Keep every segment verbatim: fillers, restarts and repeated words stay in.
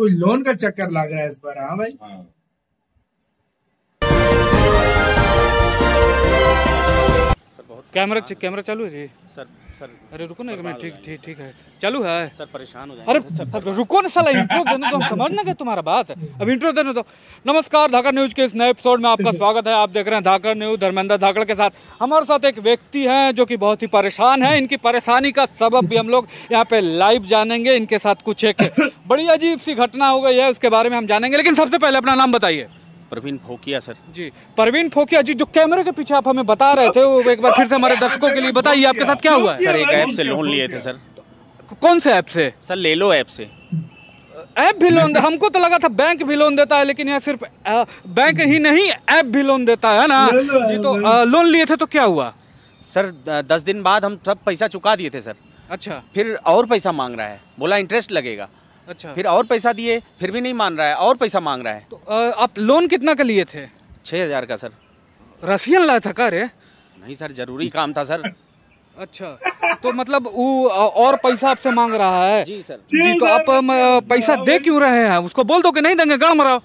कोई लोन का चक्कर लग रहा है इस बार। हाँ भाई हाँ। सर बहुत कैमरा कैमरा चालू है जी सर। सर अरे रुको ना एक मिनट, ठीक ठीक ठीक है चालू है सर। परेशान हो जाएंगे। अरे रुको ना साला, इंट्रो देने दो, हम समझ ना गए तुम्हारा बात। अब इंट्रो देने दो। नमस्कार, धाकड़ न्यूज के इस नए एपिसोड में आपका स्वागत है। आप देख रहे हैं धाकड़ न्यूज, धर्मेंद्र धाकड़ के साथ। हमारे साथ एक व्यक्ति हैं जो कि बहुत ही परेशान है। इनकी परेशानी का सबब भी हम लोग यहाँ पे लाइव जानेंगे। इनके साथ कुछ एक बड़ी अजीब सी घटना हो गई है, उसके बारे में हम जानेंगे। लेकिन सबसे पहले अपना नाम बताइए। परवीन फोकिया सर जी। परवीन फोकिया जी, जो कैमरे के पीछे आप हमें बता रहे थे, वो एक बार फिर से हमारे दर्शकों के लिए बताइए आपके साथ क्या हुआ है। सर एक ऐप से लोन लिए थे सर। कौन से ऐप से सर? ले लो ऐप से। ऐप भी लोन दे? हमको तो लगा था बैंक भी लोन देता है, लेकिन यह सिर्फ बैंक ही नहीं ऐप भी लोन देता है ना जी। तो लोन लिए थे तो क्या हुआ सर? दस दिन बाद हम सब पैसा चुका दिए थे सर। अच्छा। फिर और पैसा मांग रहा है, बोला इंटरेस्ट लगेगा। अच्छा। फिर और पैसा दिए, फिर भी नहीं मान रहा है, और पैसा मांग रहा है। तो आप लोन कितना का लिए थे? छः हज़ार का सर। रसियन लाया था? अरे नहीं सर, जरूरी काम था सर। अच्छा, तो मतलब वो और पैसा आपसे मांग रहा है? जी सर जी। तो आप पैसा दे क्यों रहे हैं? उसको बोल दो कि नहीं देंगे, गाँव मराओ।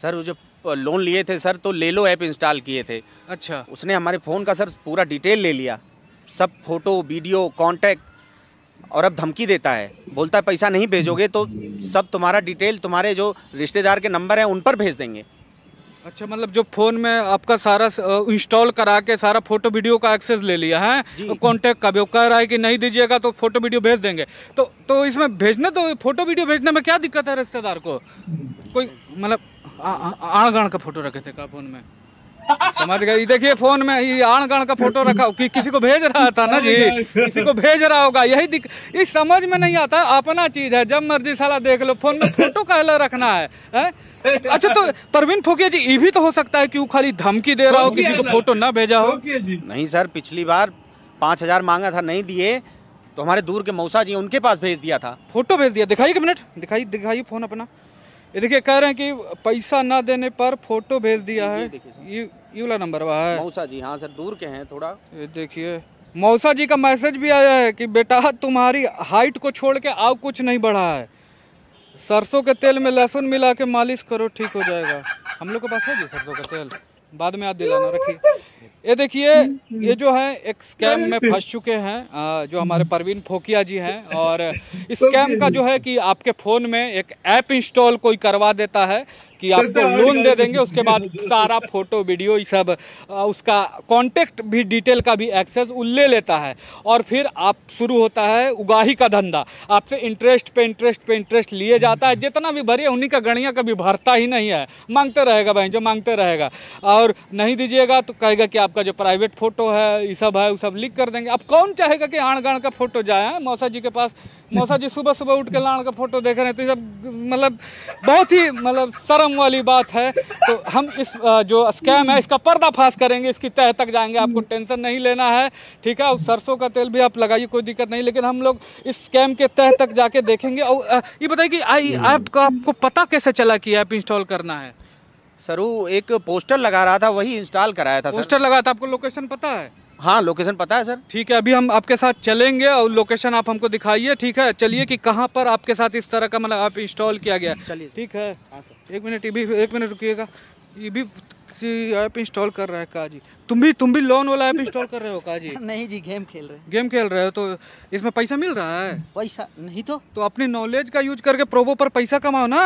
सर वो जो लोन लिए थे सर, तो ले लो ऐप इंस्टॉल किए थे। अच्छा। उसने हमारे फ़ोन का सर पूरा डिटेल ले लिया, सब फोटो वीडियो कॉन्टैक्ट, और अब धमकी देता है, बोलता है पैसा नहीं भेजोगे तो सब तुम्हारा डिटेल, तुम्हारे जो रिश्तेदार के नंबर हैं उन पर भेज देंगे। अच्छा, मतलब जो फ़ोन में आपका सारा इंस्टॉल करा के सारा फोटो वीडियो का एक्सेस ले लिया है, कॉन्टैक्ट का भी। वो कह रहा है कि नहीं दीजिएगा तो फोटो वीडियो भेज देंगे। तो तो इसमें भेजने तो फोटो वीडियो भेजने में क्या दिक्कत है? रिश्तेदार को कोई मतलब आण-गाण का फोटो रखे थे का फोन में? समझ गए, देखिए फोन में ये आण गण का फोटो रखा कि किसी को भेज रहा था ना जी, किसी को भेज रहा होगा। यही दिक... इस समझ में नहीं आता, अपना चीज है, जब मर्जी साला देख लो, फोन में फोटो काला रखना है, है? अच्छा, तो परवीन फोकिया जी ये भी तो हो सकता है कि वो खाली धमकी दे रहा हो, किसी को फोटो ना भेजा हो? नहीं सर, पिछली बार पाँच हजार मांगा था, नहीं दिए तो हमारे दूर के मौसा जी उनके पास भेज दिया था, फोटो भेज दिया। दिखाइए मिनट, दिखाइए दिखाइए फोन अपना। ये देखिए, कह रहे हैं कि पैसा ना देने पर फोटो भेज दिया है। ये ये वाला नंबर वहाँ है मौसा जी। हाँ सर, दूर के हैं थोड़ा। ये देखिए मौसा जी का मैसेज भी आया है कि बेटा तुम्हारी हाइट को छोड़ के आओ कुछ नहीं बढ़ा है, सरसों के तेल में लहसुन मिला के मालिश करो ठीक हो जाएगा। हम लोग के पास है जी सरसों का तेल, बाद में याद दिलाना, रखिए। ये देखिए, ये जो है एक स्कैम में फंस चुके हैं जो हमारे परवीन फोकिया जी हैं। और इस स्कैम का जो है कि आपके फ़ोन में एक ऐप इंस्टॉल कोई करवा देता है कि आपको लोन दे देंगे, उसके बाद सारा फोटो वीडियो ये सब, उसका कॉन्टेक्ट भी डिटेल का भी एक्सेस वो ले लेता है। और फिर आप शुरू होता है उगाही का धंधा, आपसे इंटरेस्ट पे इंटरेस्ट पे इंटरेस्ट लिए जाता है। जितना भी भरिए उन्हीं का गणिया कभी भरता ही नहीं है, मांगते रहेगा भाई, जो मांगते रहेगा। और नहीं दीजिएगा तो कहेगा कि आपका जो प्राइवेट फ़ोटो है ये सब है वो सब लीक कर देंगे। अब कौन चाहेगा कि आण गाण का फ़ोटो जाए मौसा जी के पास? मौसा जी सुबह सुबह उठ के लाण का फ़ोटो देख रहे हैं, तो ये सब मतलब बहुत ही मतलब शर्म वाली बात है। तो हम इस जो स्कैम है इसका पर्दाफाश करेंगे, इसकी तह तक जाएंगे, आपको टेंशन नहीं लेना है, ठीक है? सरसों का तेल भी आप लगाइए, कोई दिक्कत नहीं, लेकिन हम लोग इस स्कैम के तह तक जाके देखेंगे। और ये बताइए कि आई ऐप का आपको पता कैसे चला कि ऐप इंस्टॉल करना है? सर वो एक पोस्टर लगा रहा था, वही इंस्टॉल कराया था। पोस्टर लगा था, आपको लोकेशन पता है? हाँ लोकेशन पता है सर। ठीक है, अभी हम आपके साथ चलेंगे और लोकेशन आप हमको दिखाइए, ठीक है? चलिए कि कहाँ पर आपके साथ इस तरह का मतलब आप इंस्टॉल किया गया। चलिए ठीक है। हाँ सर, एक मिनट, ये भी एक मिनट रुकिएगा। ये भी ऐप इंस्टॉल कर रहा है का जी? तुम भी तुम भी लोन वाला ऐप इंस्टॉल कर रहे हो का जी? नहीं जी, गेम खेल रहे हैं। गेम खेल रहे हो, तो इसमें पैसा मिल रहा है? पैसा नहीं तो तो अपने नॉलेज का यूज करके प्रोबो पर पैसा कमाओ ना।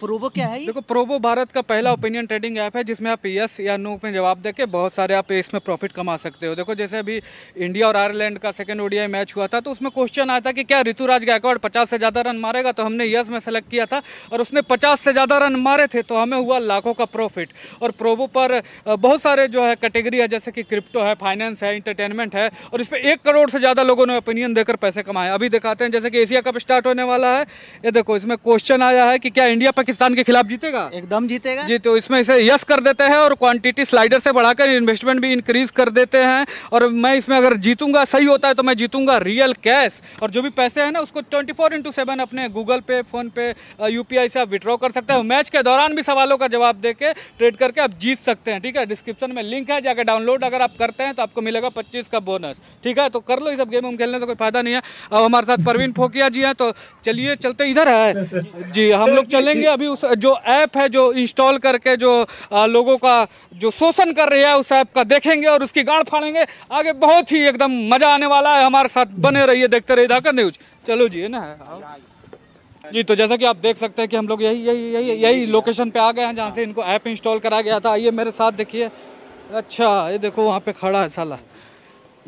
प्रोबो क्या है? देखो, प्रोबो भारत का पहला ओपिनियन ट्रेडिंग ऐप है जिसमें आप यस या नो में जवाब देके बहुत सारे आप इसमें प्रॉफिट कमा सकते हो। देखो जैसे अभी इंडिया और आयरलैंड का सेकेंड ओडीआई मैच हुआ था, तो उसमें क्वेश्चन आया था कि क्या ऋतुराज गायकवाड़ पचास से ज्यादा रन मारेगा, तो हमने यस में सेलेक्ट किया था और उसने पचास से ज्यादा रन मारे थे, तो हमें हुआ लाखों का प्रॉफिट। और प्रोबो पर बहुत सारे जो है कैटेगरी है, जैसे कि क्रिप्टो है, फाइनेंस है, इंटरटेनमेंट है, और इस पे एक करोड़ से ज़्यादा लोगों ने ओपिनियन देकर पैसे कमाए। अभी दिखाते हैं, जैसे कि एशिया कप स्टार्ट होने वाला है, ये देखो इसमें क्वेश्चन आया है कि क्या इंडिया पाकिस्तान के खिलाफ जीतेगा? एकदम जीतेगा जी। तो इसमें इसे यस कर देते हैं और क्वान्टिटी स्लाइडर से बढ़ाकर इन्वेस्टमेंट भी इंक्रीज कर देते हैं। और मैं इसमें अगर जीतूंगा, सही होता है तो मैं जीतूंगा रियल कैश, और जो भी पैसे हैं ना उसको ट्वेंटी फोर इंटू सेवन अपने Google pay, PhonePe, UPI से आप विड्रॉ कर सकते हो। मैच के दौरान भी सवालों का जवाब देके ट्रेड करके आप जीत सकते हैं। ठीक है, डिस्क्रिप्शन में लिंक है, जाकर डाउनलोड अगर आप करते हैं तो आपको मिलेगा पच्चीस का बोनस। ठीक है, तो कर लो, ये सब गेम खेलने से कोई फायदा नहीं है। और हमारे साथ परवीन फोकिया जी हैं, तो चलिए चलते इधर है जी, हम लोग चलेंगे अभी उस जो ऐप है जो इंस्टॉल करके जो लोगों का जो शोषण कर रही है उस ऐप का देखेंगे और उसकी गाड़ फाड़ेंगे। आगे बहुत ही एकदम मजा आने वाला है, हमारे साथ बने रहिए, देखते रहिए धाकड़ न्यूज। चलो जी, है ना जी। तो जैसा कि आप देख सकते हैं कि हम लोग यही यही यही यही लोकेशन पे आ गए हैं जहाँ से इनको ऐप इंस्टॉल करा गया था। आइए मेरे साथ देखिए। अच्छा, ये देखो वहाँ पे खड़ा है साला,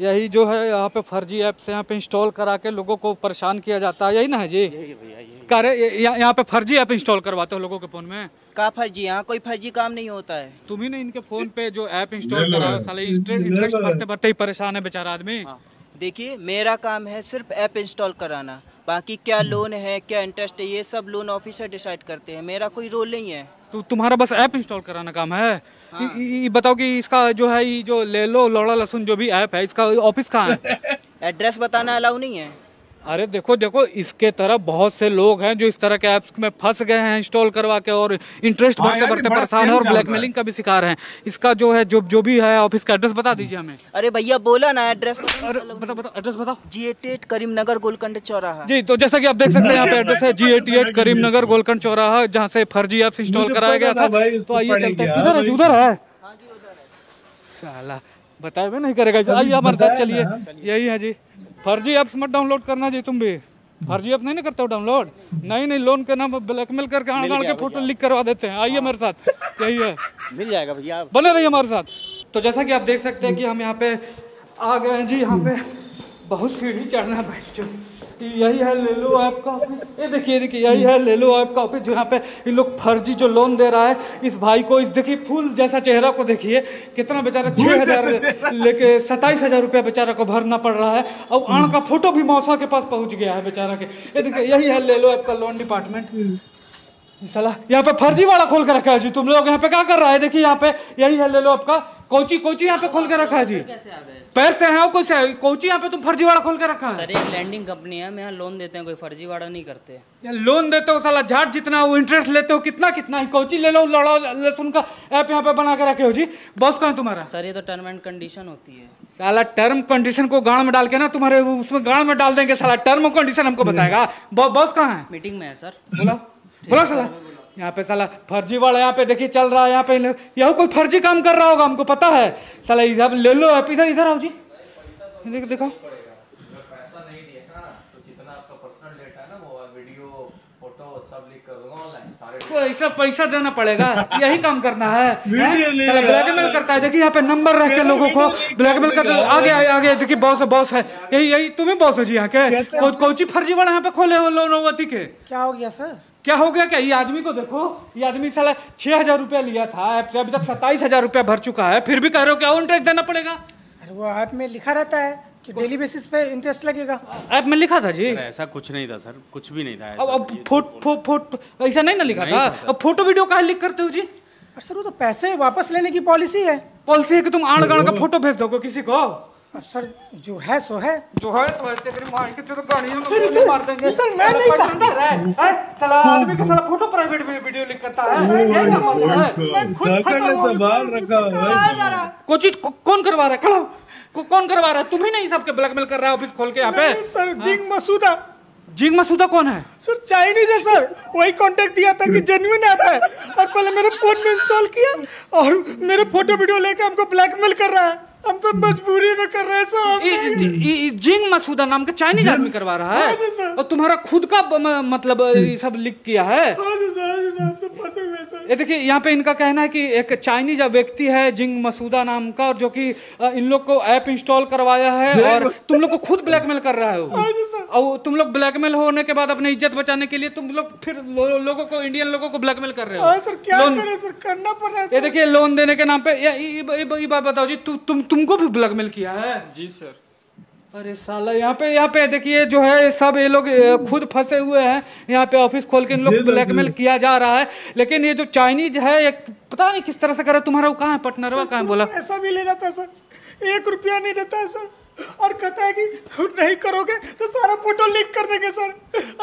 यही जो है यहाँ पे फर्जी ऐप से यहाँ पे इंस्टॉल करा के लोगों को परेशान किया जाता है, यही ना है जी? करे यहाँ पे फर्जी ऐप इंस्टॉल करवाते हो लोगों के फोन में? का फर्जी? यहाँ कोई फर्जी काम नहीं होता है। तुम ही ने इनके फोन पे जो ऐप इंस्टॉल कराया, साले इंटरेस्ट भरते भरते ही परेशान है बेचारा आदमी। देखिए, मेरा काम है सिर्फ ऐप इंस्टॉल कराना, बाकी क्या लोन है क्या इंटरेस्ट है ये सब लोन ऑफिसर डिसाइड करते हैं, मेरा कोई रोल नहीं है। तो तुम्हारा बस ऐप इंस्टॉल कराना काम है? हाँ। ये बताओ कि इसका जो है ये जो ले लो लौड़ा लहसुन जो भी ऐप है, इसका ऑफिस कहाँ है? एड्रेस बताना अलाउ नहीं है। अरे देखो देखो, इसके तरह बहुत से लोग हैं जो इस तरह के ऐप्स में फंस गए हैं इंस्टॉल करवा के, और इंटरेस्ट भरते भरते परेशान है और ब्लैकमेलिंग का भी शिकार हैं। इसका जो है जो जो भी है ऑफिस का एड्रेस बता दीजिए हमें। अरे भैया बोला ना एड्रेस, बताओ बताओ एड्रेस बताओ। जी अट्ठासी करीमनगर गोलकंड चौराहा। जी, तो जैसा कि आप देख सकते हैं यहाँ पे एड्रेस है जी अट्ठासी करीमनगर गोलकंड चौराहा, जहाँ से फर्जी ऐप इंस्टॉल कराया गया था। तो आइए चलते हैं, उधर है उधर है साला, बताए भी नहीं करेगा। आइए हमारे साथ चलिए, यही है जी। फर्जी ऐप्स मत डाउनलोड करना जी, तुम भी फर्जी ऐप नहीं ना करते हो डाउनलोड? नहीं नहीं, लोन के नाम ब्लैकमेल करके आड़ आड़ के फोटो लीक करवा देते हैं। आइए मेरे साथ, यही है, मिल जाएगा भैया, बने रहिए हमारे साथ। तो जैसा कि आप देख सकते हैं कि हम यहाँ पे आ गए हैं जी, यहाँ पे बहुत सीढ़ी चढ़ना बैठ चुके। यही है ले लो ऐप का ऑफिस, ये देखिए देखिए यही है ले लो ऐप का ऑफिस, जो यहाँ पे ये लोग फर्जी जो लोन दे रहा है इस भाई को, इस देखिए फूल जैसा चेहरा को देखिए, कितना बेचारा छः हज़ार लेके सत्ताईस हज़ार रुपया बेचारा को भरना पड़ रहा है। और आण का फोटो भी मौसा के पास पहुँच गया है बेचारा के। ये देखिए यही है ले लो ऐप का लोन डिपार्टमेंट, सलाह यहाँ पे फर्जी वाला खोल के रखा है जी। तुम लोग यहाँ पे क्या कर रहा है? देखिए यहाँ पे यही है ले लो आपका कोची कोची यहाँ पे खोल के रखा है जी। पैर से है कुछ है कोची, यहाँ पे तुम फर्जी वाला खोल के रखा है। सर एक लैंडिंग कंपनी है, हम यहाँ लोन देते हैं, कोई फर्जी वाला नहीं करते। लोन देते हो साला झाट जितना, वो इंटरेस्ट लेते हो कितना कितना ही। कोची ले लो लौड़ा लहसुन का ऐप यहाँ पे बना के रखे हो जी। बॉस कहाँ है तुम्हारा? सर ये तो टर्म एंड कंडीशन होती है साला, टर्म कंडीशन को गाड़ में डाल के ना तुम्हारे उसमें गाड़ में डाल देंगे साला। टर्म कंडीशन हमको बताएगा? बॉस कहाँ है? मीटिंग में है सर। बोला बोला साला, यहाँ पे साला फर्जी वाला यहाँ पे देखिए चल रहा है। यहाँ पे यहाँ कोई फर्जी काम कर रहा होगा, हमको पता है साला। इधर ले लो आप, इधर इधर आओ जी, देखो देखो। पैसा पैसा देना पड़ेगा, यही काम करना है। ब्लैकमेल करता है, देखिए यहाँ पे नंबर रख के लोगों को ब्लैकमेल करता है। आगे आगे देखिए बॉस बॉस है, यही यही तुम्हें बॉस हो जी। यहाँ के कोची फर्जी वाला यहाँ पे खोले हो लोनोवती के। क्या हो गया सर? क्या हो गया क्या? ये आदमी को देखो, ये आदमी साला छह हजार रुपया लिया था, अभी तक सत्ताईस हजार रुपया भर चुका है, फिर भी कह रहे हो क्या इंटरेस्ट देना पड़ेगा? अरे वो ऐप में लिखा रहता है कि डेली बेसिस पे इंटरेस्ट लगेगा, ऐप में लिखा था जी। ऐसा कुछ नहीं था सर, कुछ भी नहीं था। अब अब फोट फो फोट ऐसा नहीं ना लिखा था। अब फोटो वीडियो कहाँ लिख करते हो जी? और सर वो तो पैसे वापस लेने की पॉलिसी है, पॉलिसी है कि तुम आड़ गाड़ का फोटो भेज दोगे किसी को। सर जो है सो है, जो है तो ऐसे करी मार के तो गाड़ियों में मार देंगे। सर मैं नहीं करता है साला, आदमी के साला फोटो प्राइवेट वीडियो लिख करता है। मैं खुद फंसा हुआ बाल रखा है। कोची कौन करवा रहा है? खड़ा कौन करवा रहा है? तुम ही नहीं सबके ब्लैकमेल कर रहा है ऑफिस खोल के यहाँ पे। Sir Jing Masuda. जिंग मसूदा कौन है? सर चाइनीज है सर, वही कांटेक्ट दिया था कि जेन्युइन ऐप है, और पहले मेरे फोन में इंस्टॉल किया और मेरे फोटो वीडियो लेकर हमको ब्लैकमेल कर रहा है। हम तो मजबूरी में कर रहे हैं सर। जिंग मसूदा नाम का चाइनीज आदमी करवा रहा है, और तुम्हारा खुद का मतलब ये सब लीक किया है। ये देखिए यहाँ पे इनका कहना है कि एक चाइनीज व्यक्ति है जिंग मसूदा नाम का, और जो कि इन लोग को ऐप इंस्टॉल करवाया है, और तुम लोग को खुद ब्लैकमेल कर रहा है। और तुम लोग ब्लैकमेल होने के बाद अपनी इज्जत बचाने के लिए तुम लोग फिर लो, लोगों को, इंडियन लोगों को ब्लैकमेल कर रहे हो। सर क्या करें सर, करना पड़ रहा है। ये देखिए लोन देने के नाम पे ये बात बताओ जी, तु, तुम तुमको भी ब्लैकमेल किया है? जी सर। अरे साला यहाँ पे यहाँ पे देखिए जो है सब ये लोग खुद फंसे हुए हैं। यहाँ पे ऑफिस खोल के इन लोग ब्लैकमेल किया जा रहा है, लेकिन ये जो चाइनीज है ये पता नहीं किस तरह से कर रहा है। तुम्हारा वो कहाँ है पार्टनर, वो कहाँ है? बोला ऐसा भी ले जाता है सर, एक रुपया नहीं देता है सर। और कहता है कि नहीं करोगे तो सारा फोटो लीक कर देंगे सर।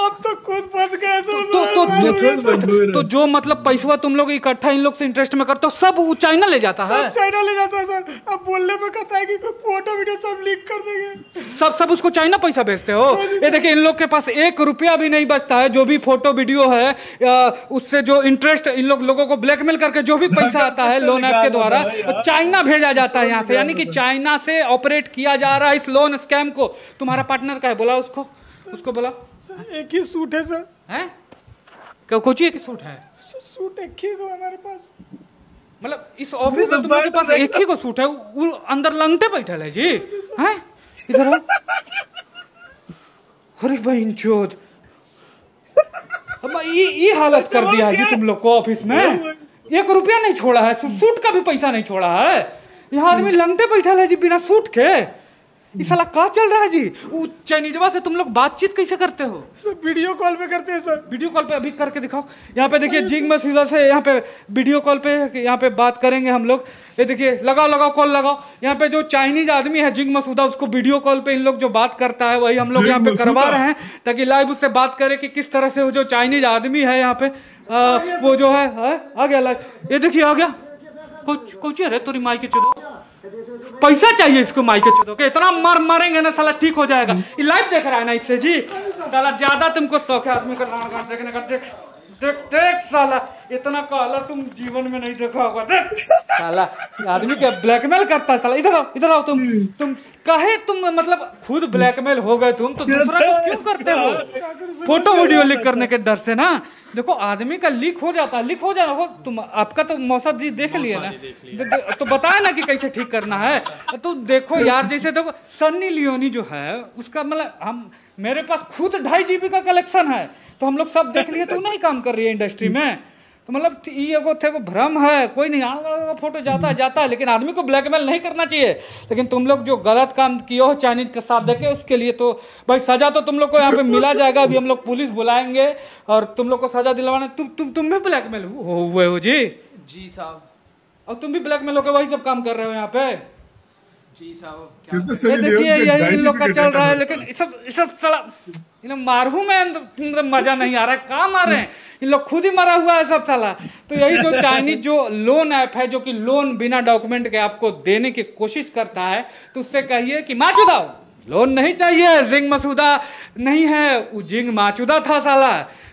अब तो खुद फंस गए सर। तो, तो, तो, तो, तो जो मतलब पैसा तुम लोग इकट्ठा इन लोग से इंटरेस्ट में करते हो सब वो चाइना ले जाता है, सब चाइना ले जाता है सर। अब बोलने पे कहता है कि फोटो वीडियो सब लीक कर देंगे, सब सब उसको चाइना पैसा भेजते हो। ये देखिए इन लोग के पास एक रुपया भी नहीं बचता है, जो भी फोटो वीडियो है उससे जो इंटरेस्ट इन लोग लोगों को ब्लैकमेल करके जो भी पैसा आता है लोन ऐप के द्वारा चाइना भेजा जाता है यहाँ से, यानी कि चाइना से ऑपरेट किया जा रहा है इस लोन स्कैम को। तुम्हारा पार्टनर का है, बोला उसको, उसको बोला। सर एक ही सूट है सर, हैं क्या कुछ एक ही सूट है सर, सूट एक ही को हमारे पास, मतलब इस ऑफिस में तुम्हारे पास एक ही को सूट है, वो अंदर लंगटे बैठा है जी, हैं इधर। अरे भाई इंचोद अब ये ये हालत कर दिया जी तुम लोग को ऑफिस में, एक रुपया नहीं छोड़ा है, सूट का भी पैसा नहीं छोड़ा है, यहाँ आदमी लंगटे बैठा है जी बिना सूट के। इस साला क्या चल रहा है जी? वो चाइनीजवा से तुम लोग बातचीत कैसे करते हो? सर वीडियो कॉल पे करते हैं सर। वीडियो कॉल पे अभी करके दिखाओ। यहाँ पे देखिए जिंग मसूदा से यहाँ पे वीडियो कॉल पे यहाँ पे बात करेंगे हम लोग। ये देखिए लगाओ लगाओ कॉल लगाओ। यहाँ पे जो चाइनीज आदमी है जिंग मसूदा उसको वीडियो कॉल पे इन लोग जो बात करता है वही हम लोग यहाँ पे करवा रहे हैं ताकि लाइव उससे बात करे कि किस तरह से वो जो चाइनीज आदमी है यहाँ पे वो जो है आ गया लाइव। ये देखिए आ गया। कुछ कुछ अरे तुरी माई के चुदो पैसा चाहिए इसको माई के चुदो के, इतना मर मरेंगे ना साला ठीक हो जाएगा। ये लाइव देख रहा है ना इससे जी, साला ज्यादा तुमको शौक है आदमी का नाम देखने का। देख देख देख साला इतना काला तुम जीवन में नहीं देखा होगा। देख साला आदमी के ब्लैकमेल करता है साला। इधर आओ इधर आओ तुम तुम कहे तुम मतलब खुद ब्लैकमेल हो गए तुम, तो दूसरा को क्यों करते हो? फोटो वीडियो लीक करने के डर से ना। देखो आदमी का लीक हो जाता है, लीक हो जाना हो तुम आपका तो मौसद जी देख लिया ना दे, दे, तो बताया ना कि कैसे ठीक करना है। तो देखो यार जैसे देखो सन्नी लियोनी जो है उसका मतलब हम मेरे पास खुद ढाई जीबी का कलेक्शन है तो हम लोग सब देख लिए। तू नहीं काम कर रही है इंडस्ट्री में तो मतलब ये एगो थे भ्रम है, कोई नहीं आगे फोटो जाता जाता है लेकिन आदमी को ब्लैकमेल नहीं करना चाहिए। लेकिन तुम लोग जो गलत काम किए हो चाइनीज के साथ देखे उसके लिए तो भाई सजा तो तुम लोग को यहाँ पे मिला जाएगा। अभी हम लोग पुलिस बुलाएंगे और तुम लोग को सजा दिलवाना। तुम तुम तुम भी ब्लैकमेल हुए हो जी? जी साहब। और तुम भी ब्लैकमेल होकर वही सब काम कर रहे हो यहाँ पे जी साहब। देखिए यही लोग का चल रहा है लेकिन सब सब साला इन मारू में मजा नहीं आ रहा है। कहाँ मारे हैं इन लोग, खुद ही मरा हुआ है सब साला। तो यही जो चाइनीज जो लोन ऐप है जो कि लोन बिना डॉक्यूमेंट के आपको देने की कोशिश करता है तो उससे कहिए कि माचुदा लोन नहीं चाहिए, जिंग मसूदा नहीं है, वो जिंग माचुदा था साला।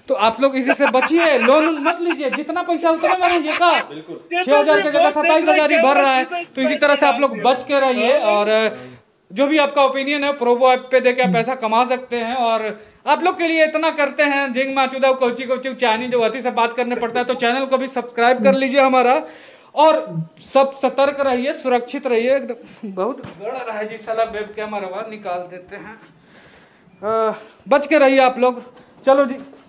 तो आप लोग इसी से बचिए, लोन मत लीजिए, जितना पैसा उतना भरिए का। छह हजार की जगह सत्ताईस हजार ही भर रहा है। तो इसी तरह से आप लोग बच के रहिए और जो भी आपका ओपिनियन है प्रोबो ऐप पे देके आप पैसा कमा सकते हैं। और आप लोग के लिए इतना करते हैं जिंग माचुदा कोची कोची चाइनीज जो अति से बात करने पड़ता है। तो चैनल को भी सब्सक्राइब कर लीजिए हमारा और सब सतर्क रहिए, सुरक्षित रहिए। एकदम बहुत बड़ा रहा है जी साला, वेब कैमरा निकाल देते हैं। आ, बच के रहिए आप लोग। चलो जी।